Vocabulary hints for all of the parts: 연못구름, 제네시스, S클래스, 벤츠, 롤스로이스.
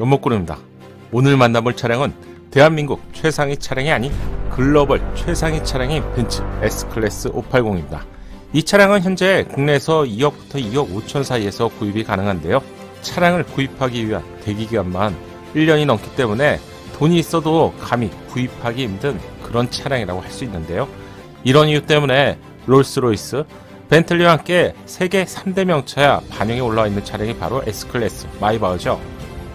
연못구름입니다. 오늘 만나볼 차량은 대한민국 최상위 차량이 아닌 글로벌 최상위 차량인 벤츠 S클래스 580입니다. 이 차량은 현재 국내에서 2억부터 2억 5천 사이에서 구입이 가능한데요. 차량을 구입하기 위한 대기기간만 1년이 넘기 때문에 돈이 있어도 감히 구입하기 힘든 그런 차량이라고 할 수 있는데요. 이런 이유 때문에 롤스로이스, 벤틀리와 함께 세계 3대 명차야 반영에 올라와 있는 차량이 바로 S클래스 마이바흐죠.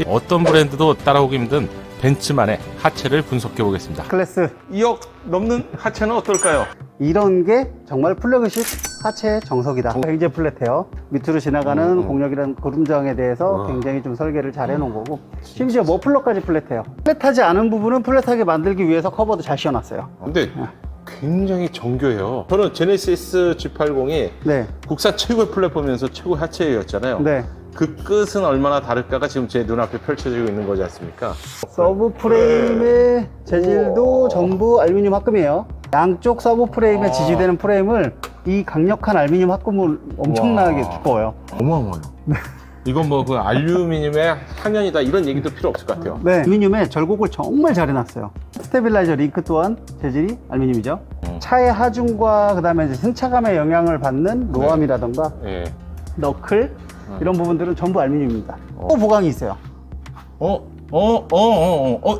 어떤 브랜드도 따라오기 힘든 벤츠만의 하체를 분석해 보겠습니다. 클래스 2억 넘는 하체는 어떨까요? 이런 게 정말 플래그십 하체의 정석이다. 굉장히 플랫해요. 밑으로 지나가는 공력이란 구름저항에 대해서 굉장히 좀 설계를 잘 해놓은 거고, 심지어 머플러까지 플랫해요. 플랫하지 않은 부분은 플랫하게 만들기 위해서 커버도 잘 씌워놨어요. 근데 굉장히 정교해요. 저는 제네시스 G80이 국산 최고의 플랫폼이면서 최고의 하체였잖아요. 그 끝은 얼마나 다를까가 지금 제 눈앞에 펼쳐지고 있는 거지 않습니까? 서브 프레임의 재질도 전부 알루미늄 합금이에요. 양쪽 서브 프레임에 지지되는 프레임을 이 강력한 알루미늄 합금을 엄청나게 두꺼워요. 어마어마해요. 이건 뭐 그 알루미늄의 향연이다 이런 얘기도 필요 없을 것 같아요. 알루미늄의 절곡을 정말 잘 해놨어요. 스테빌라이저 링크 또한 재질이 알루미늄이죠. 차의 하중과 그다음에 이제 승차감에 영향을 받는 노암이라던가 너클 이런 부분들은 전부 알루미늄입니다. 보강이 있어요.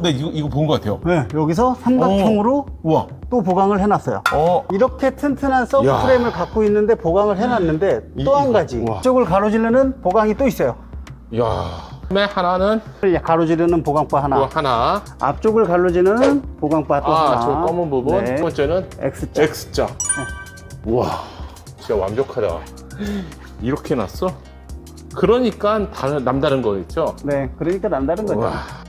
네, 이거 본 것 같아요. 여기서 삼각형으로 우와. 또 보강을 해놨어요. 이렇게 튼튼한 서브 프레임을 갖고 있는데 보강을 해놨는데 또 한 가지 이쪽을 가로지르는 보강이 또 있어요. 하나는 가로지르는 보강바 하나, 앞쪽을 가로지르는 보강바 또 하나. 저 검은 부분. 두 번째는 X자. 우와, 진짜 완벽하다. 이렇게 놨어? 그러니까 남다른 거겠죠? 그러니까 남다른 거죠.